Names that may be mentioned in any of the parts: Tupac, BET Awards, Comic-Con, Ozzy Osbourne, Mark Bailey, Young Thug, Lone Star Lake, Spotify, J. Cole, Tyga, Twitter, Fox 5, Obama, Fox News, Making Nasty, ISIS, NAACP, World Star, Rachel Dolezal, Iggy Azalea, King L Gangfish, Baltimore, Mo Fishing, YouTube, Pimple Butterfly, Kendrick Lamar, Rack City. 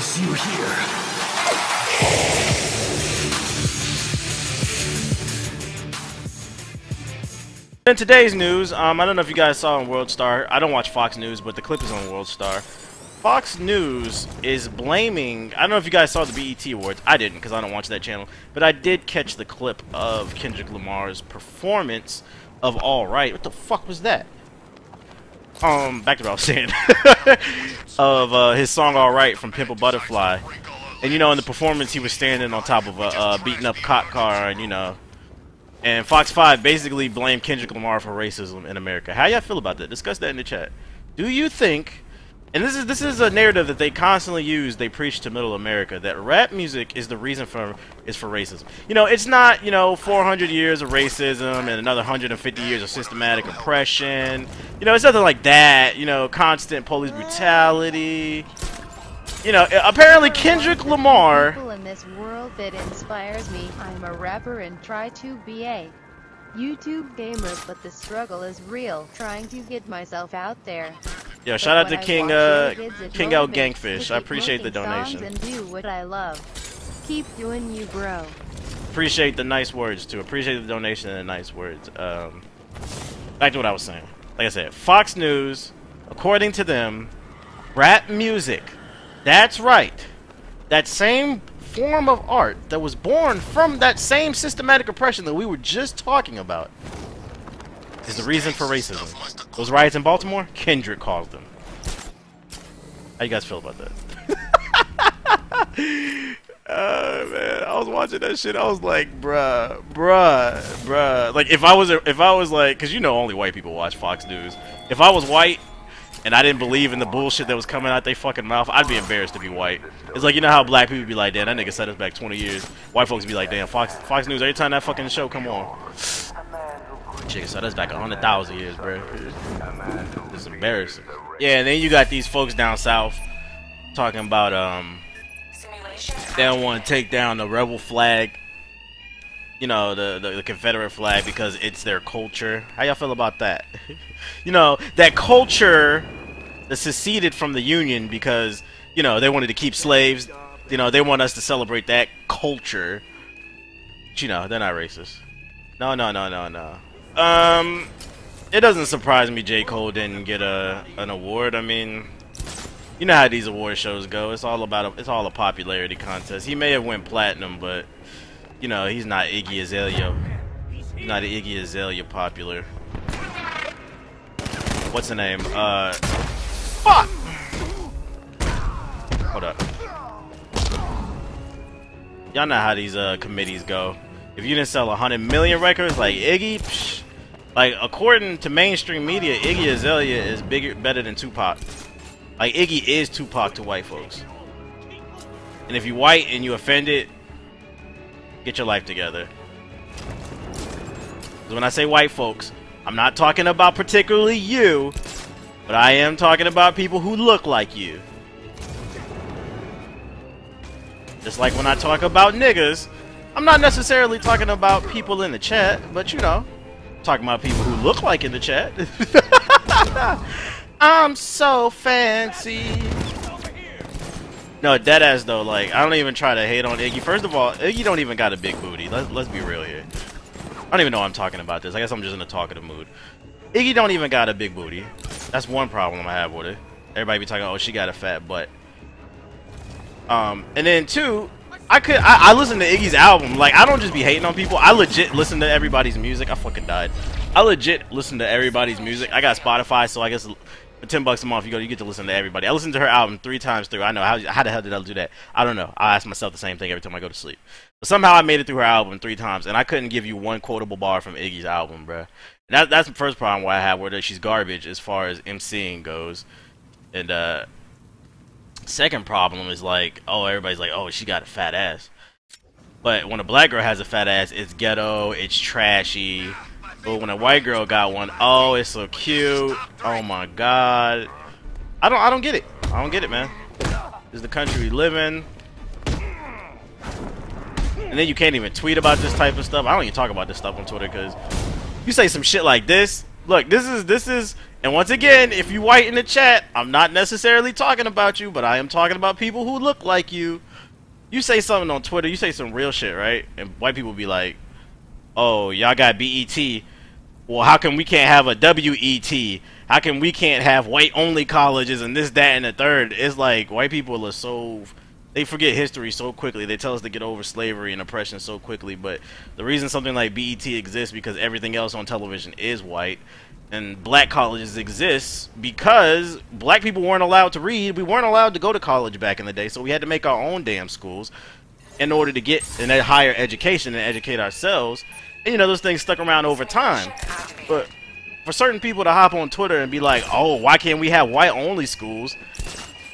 place you here. In today's news, I don't know if you guys saw on World Star. I don't watch Fox News, but the clip is on World Star. Fox News is blaming, I don't know if you guys saw the BET Awards. I didn't because I don't watch that channel, but I did catch the clip of Kendrick Lamar's performance of All Right. What the fuck was that? Back to what I was saying. Of his song All Right from Pimple Butterfly. And you know, in the performance he was standing on top of a beaten up cop car, and you know, and Fox 5 basically blamed Kendrick Lamar for racism in America. How y'all feel about that? Discuss that in the chat. Do you think, and this is a narrative that they constantly use, they preach to middle America, that rap music is the reason for racism. You know, it's not, you know, 400 years of racism and another 150 years of systematic oppression. You know, it's nothing like that. You know, constant police brutality. You know, apparently Kendrick Lamar. People in this world that inspires me. I'm a rapper and try to be a YouTube gamer, but the struggle is real. Trying to get myself out there. Yeah, shout out to King L Gangfish. I appreciate the donation. And do what I love. Keep doing you, bro. Appreciate the nice words too. Appreciate the donation and the nice words. Back to what I was saying. Like I said, Fox News, according to them, rap music. That's right. That same form of art that was born from that same systematic oppression that we were just talking about is the reason for racism. Those riots in Baltimore, Kendrick caused them. How you guys feel about that? Man, I was watching that shit. I was like, bruh. Like, if I was like, cause you know, only white people watch Fox News. If I was white and I didn't believe in the bullshit that was coming out they fucking mouth, I'd be embarrassed to be white. It's like, you know how black people be like, damn, that nigga set us back 20 years. White folks be like, damn, Fox News, every time that fucking show come on, chick set us back 100,000 years, bro. It's embarrassing. Yeah, and then you got these folks down south talking about, they don't want to take down the rebel flag, you know, the Confederate flag, because it's their culture. How y'all feel about that? You know, that culture that seceded from the Union because, you know, they wanted to keep slaves. You know, they want us to celebrate that culture. But, you know, they're not racist. No. It doesn't surprise me J. Cole didn't get an award. I mean, you know how these award shows go. It's all about it's all a popularity contest. He may have went platinum, but you know, he's not Iggy Azalea. He's not an Iggy Azalea popular. What's the name? Fuck! Hold up. Y'all know how these committees go. If you didn't sell 100 million records like Iggy, psh, like according to mainstream media, Iggy Azalea is better than Tupac. Like Iggy is Tupac to white folks. And if you white and you offended, get your life together. When I say white folks, I'm not talking about particularly you, but I am talking about people who look like you. Just like when I talk about niggas, I'm not necessarily talking about people in the chat, but you know, I'm talking about people who look like in the chat. I'm so fancy. No, deadass though, like, I don't even try to hate on Iggy. First of all, Iggy don't even got a big booty. Let's be real here. I don't even know I'm talking about this. I guess I'm just in a talkative mood. Iggy don't even got a big booty. That's one problem I have with it. Everybody be talking, oh, she got a fat butt. And then two, I listen to Iggy's album. Like, I don't just be hating on people. I legit listen to everybody's music. I fucking died. I legit listen to everybody's music. I got Spotify, so I guess for $10 a month, you get to listen to everybody. I listened to her album 3 times through. I know how the hell did I do that? I don't know. I ask myself the same thing every time I go to sleep. But somehow I made it through her album 3 times, and I couldn't give you one quotable bar from Iggy's album, bruh. That's the first problem why I have with her. She's garbage as far as MCing goes. And second problem is like, oh, everybody's like, oh, she got a fat ass. But when a black girl has a fat ass, it's ghetto, it's trashy. But when a white girl got one, oh, it's so cute. Oh my god. I don't get it. I don't get it, man. This is the country we live in. And then you can't even tweet about this type of stuff. I don't even talk about this stuff on Twitter because you say some shit like this. Look, this is And once again, if you white in the chat, I'm not necessarily talking about you, but I am talking about people who look like you. You say something on Twitter, you say some real shit, right? And white people be like, oh, y'all got BET. Well, how come we can't have a WET? How come we can't have white-only colleges and this, that, and the third? It's like white people are so... They forget history so quickly. They tell us to get over slavery and oppression so quickly. But the reason something like BET exists because everything else on television is white. And black colleges exist because black people weren't allowed to read. We weren't allowed to go to college back in the day. So we had to make our own damn schools in order to get in a higher education and educate ourselves. And, you know, those things stuck around over time. But for certain people to hop on Twitter and be like, oh, why can't we have white-only schools?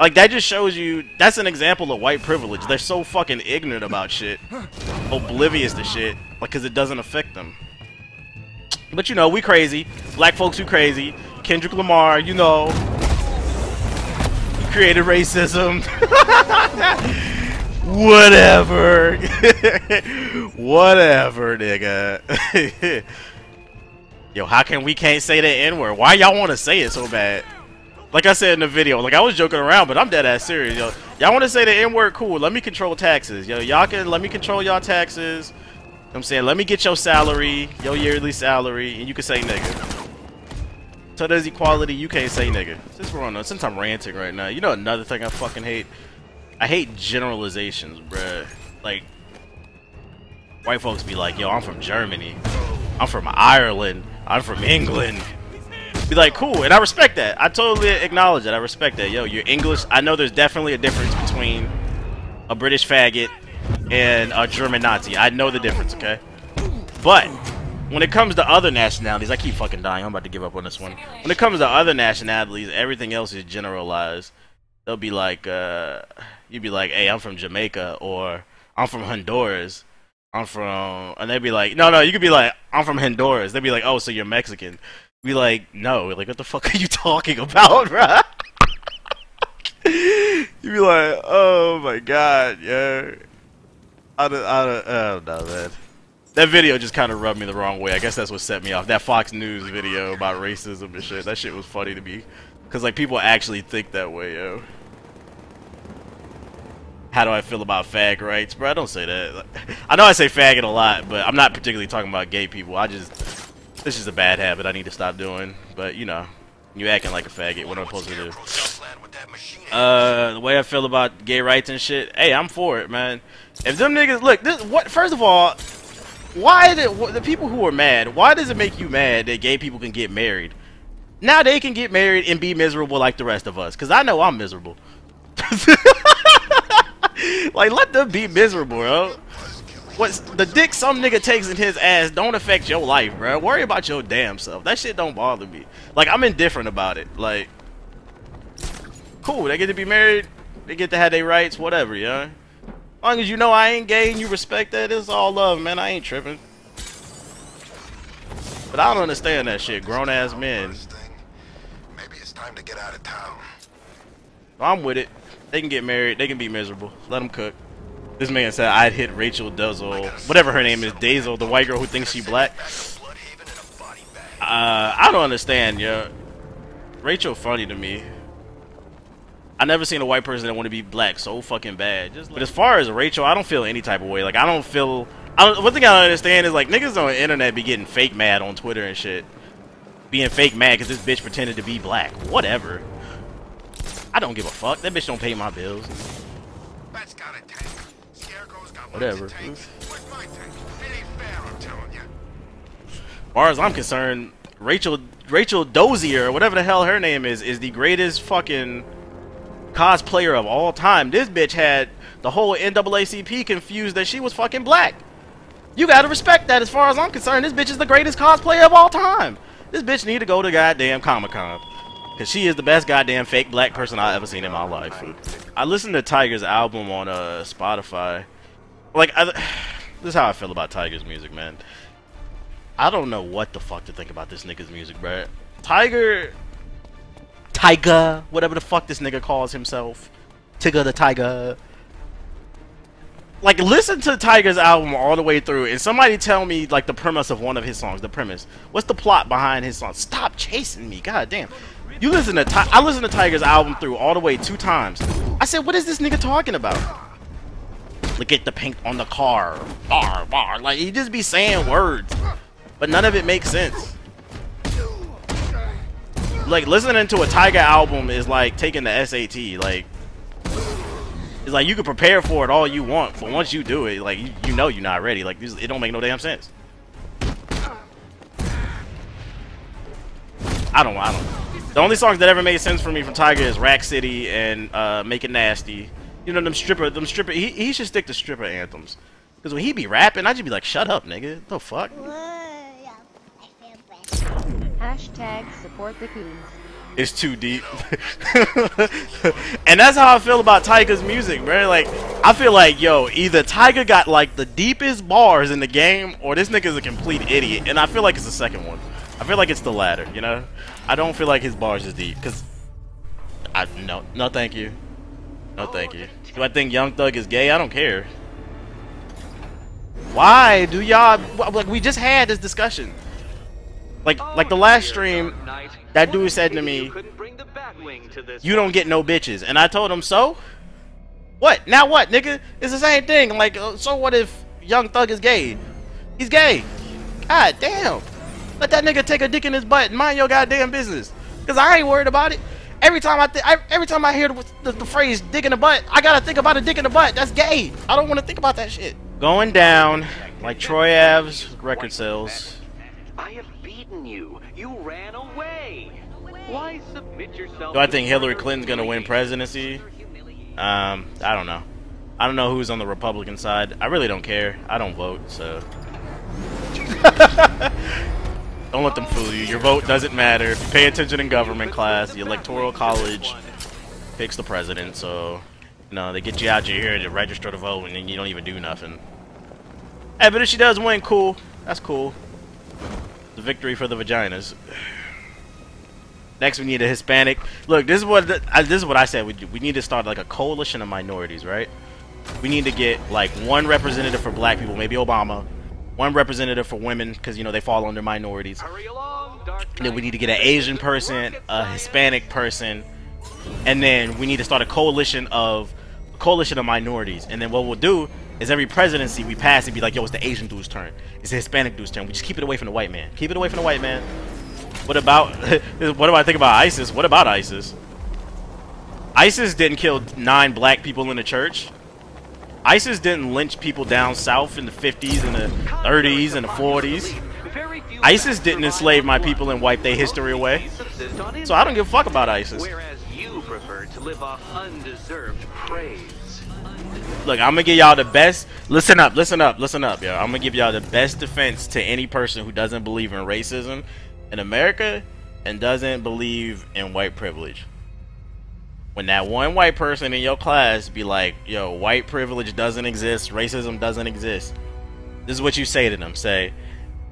Like, that just shows you, that's an example of white privilege. They're so fucking ignorant about shit, oblivious to shit, like, because it doesn't affect them. But, you know, we crazy. Black folks, who crazy. Kendrick Lamar, you know, he created racism. Whatever. Whatever, nigga. Yo, how can we can't say that N-word? Why y'all want to say it so bad? Like I said in the video, like I was joking around, but I'm dead ass serious, yo. Y'all want to say the N-word? Cool. Let me control taxes, yo. Y'all can let me control y'all taxes. I'm saying, let me get your salary, your yearly salary, and you can say nigga. So there's equality. You can't say nigga. Since we're on, since I'm ranting right now, you know another thing I fucking hate. I hate generalizations, bruh. Like white folks be like, yo, I'm from Germany. I'm from Ireland. I'm from England. Be like, cool, and I respect that. I totally acknowledge that. I respect that. Yo, you're English. I know there's definitely a difference between a British faggot and a German Nazi. I know the difference, okay? But when it comes to other nationalities, I keep fucking dying. I'm about to give up on this one. When it comes to other nationalities, everything else is generalized. They'll be like, you'd be like, hey, I'm from Jamaica, or I'm from Honduras. I'm from, and they'd be like, no, no, you could be like, I'm from Honduras. They'd be like, oh, so you're Mexican. Be like, no, like, what the fuck are you talking about, bruh? You'd be like, oh my god, yeah. I don't know, man. That video just kind of rubbed me the wrong way. I guess that's what set me off. That Fox News video about racism and shit. That shit was funny to me. Because, like, people actually think that way, yo. How do I feel about fag rights? Bro, I don't say that. I know I say faggot a lot, but I'm not particularly talking about gay people. I just... This is a bad habit I need to stop doing. But, you know, you acting like a faggot. What am I supposed to do? The way I feel about gay rights and shit. Hey, I'm for it, man. If them niggas... Look, this, what? First of all, why did... The people who are mad, why does it make you mad that gay people can get married? Now they can get married and be miserable like the rest of us. Because I know I'm miserable. Like, let them be miserable, bro. What's the dick some nigga takes in his ass don't affect your life, bro. Worry about your damn self. That shit don't bother me. Like, I'm indifferent about it. Like, cool, they get to be married, they get to have their rights, whatever, yeah. As long as you know I ain't gay and you respect that, it's all love, man. I ain't tripping. But I don't understand that shit, grown ass men. Maybe it's time to get out of town. I'm with it. They can get married. They can be miserable. Let them cook. This man said I'd hit Rachel Dolezal, whatever her name is, Dazel, the white girl who thinks she black. I don't understand, yo. Rachel funny to me. I never seen a white person that want to be black so fucking bad. But as far as Rachel, I don't feel any type of way. Like, I don't feel... one thing I don't understand is, like, niggas on the internet be getting fake mad on Twitter and shit. Being fake mad because this bitch pretended to be black. Whatever. I don't give a fuck. That bitch don't pay my bills. That's got a tank. Scarecrow's got whatever. What's my tank? It ain't fair, I'm telling you. As far as I'm concerned, Rachel Dozier, whatever the hell her name is the greatest fucking cosplayer of all time. This bitch had the whole NAACP confused that she was fucking black. You gotta respect that. As far as I'm concerned, this bitch is the greatest cosplayer of all time. This bitch need to go to goddamn Comic-Con. Cause she is the best goddamn fake black person I've ever seen in my life. I listened to Tyga's album on Spotify. Like, this is how I feel about Tyga's music, man. I don't know what the fuck to think about this nigga's music, bro. Tyga, whatever the fuck this nigga calls himself, Tyga the Tyga. Like, listen to Tyga's album all the way through, and somebody tell me, like, the premise of one of his songs. The premise. What's the plot behind his song? Stop chasing me. God damn. You listen to I listened to Tyga's album through all the way 2 times. I said, what is this nigga talking about? Look at the paint on the car. Bar, bar. Like, he just be saying words, but none of it makes sense. Like, listening to a Tyga album is like taking the SAT. Like, it's like you can prepare for it all you want, but once you do it, like, you know you're not ready. Like, it don't make no damn sense. I don't. The only songs that ever made sense for me from Tyga is Rack City and Making Nasty. You know, them stripper. He should stick to stripper anthems, cause when he be rapping, I just be like, shut up, nigga. What the fuck? Hashtag support the coons. It's too deep. And that's how I feel about Tyga's music, bro. Like, I feel like, yo, either Tyga got like the deepest bars in the game, or this nigga's a complete idiot. And I feel like it's the second one. I feel like it's the latter, you know? I don't feel like his bars is deep, cause no thank you. No thank you. Do I think Young Thug is gay? I don't care. Why do y'all, like, we just had this discussion. Like the last stream, that dude said to me, you don't get no bitches. And I told him, so? What? Now what, nigga? It's the same thing. Like, so what if Young Thug is gay? He's gay. God damn. Let that nigga take a dick in his butt and mind your goddamn business. Because I ain't worried about it. Every time I hear the phrase dick in the butt, I gotta think about a dick in the butt. That's gay. I don't want to think about that shit. Going down like Troy Ave's record sales. I have beaten you. You ran away. Why submit yourself? Do I think Hillary Clinton's gonna win presidency? I don't know. I don't know who's on the Republican side. I really don't care. I don't vote, so. Don't let them fool you. Your vote doesn't matter. Pay attention in government class. The Electoral College picks the president, so you know, they get you out here to register to vote, and then you don't even do nothing. Hey, but if she does win, cool. That's cool. The victory for the vaginas. Next, we need a Hispanic. Look, this is what I said. We need to start like a coalition of minorities, right? We need to get like one representative for black people, maybe Obama. One representative for women, because you know they fall under minorities. And then we need to get an Asian person, a Hispanic person, and then we need to start a coalition of minorities. And then what we'll do is every presidency we pass and be like, yo, it's the Asian dude's turn. It's the Hispanic dude's turn. We just keep it away from the white man. Keep it away from the white man. What do I think about ISIS? What about ISIS? ISIS didn't kill 9 black people in the church. ISIS didn't lynch people down south in the 50s and the 30s and the 40s. ISIS didn't enslave my people and wipe their history away. So I don't give a fuck about ISIS. Look, I'm gonna give y'all the best. Listen up, yo. I'm gonna give y'all the best defense to any person who doesn't believe in racism in America and doesn't believe in white privilege. When that one white person in your class be like, yo, white privilege doesn't exist, racism doesn't exist, this is what you say to them. Say,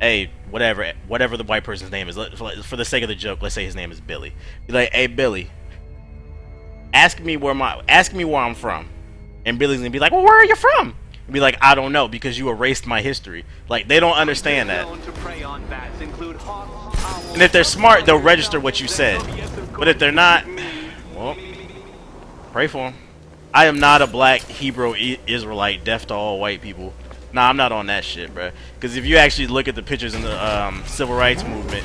hey, whatever the white person's name is, for the sake of the joke, let's say his name is Billy. Be like, hey, Billy, ask me where I'm from. And Billy's gonna be like, well, where are you from? And be like, I don't know, because you erased my history. Like, they don't understand that. And if they're smart, they'll register what you said. But if they're not, well, pray for them. I am not a black Hebrew Israelite, deaf to all white people. Nah, I'm not on that shit, bro. Because if you actually look at the pictures in the civil rights movement,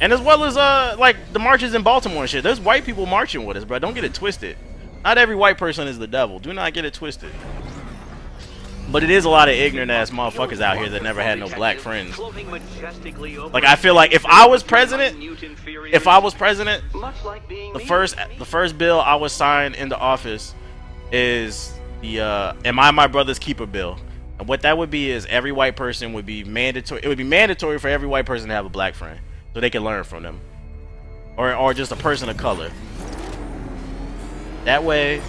and as well as like the marches in Baltimore and shit, there's white people marching with us, bro. Don't get it twisted. Not every white person is the devil. Do not get it twisted. But it is a lot of ignorant-ass motherfuckers out here that never had no black friends. Like, I feel like if I was president, the first bill I would sign into office is the Am I My Brother's Keeper bill. And what that would be is every white person would be mandatory. It would be mandatory for every white person to have a black friend so they can learn from them, or just a person of color. That way,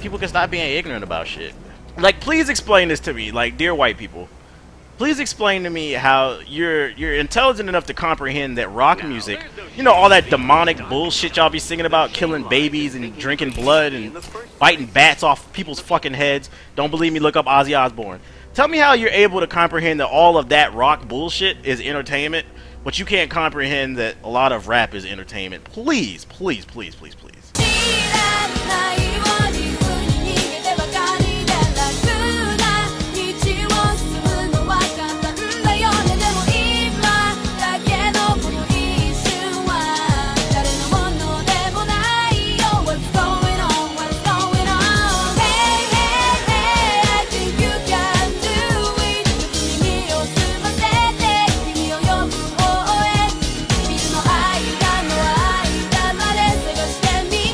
people can stop being ignorant about shit. Like, please explain this to me, like, dear white people. Please explain to me how you're intelligent enough to comprehend that rock music, you know, all that demonic bullshit y'all be singing about, killing babies and drinking blood and biting bats off people's fucking heads. Don't believe me? Look up Ozzy Osbourne. Tell me how you're able to comprehend that all of that rock bullshit is entertainment, but you can't comprehend that a lot of rap is entertainment. Please, please, please, please, please.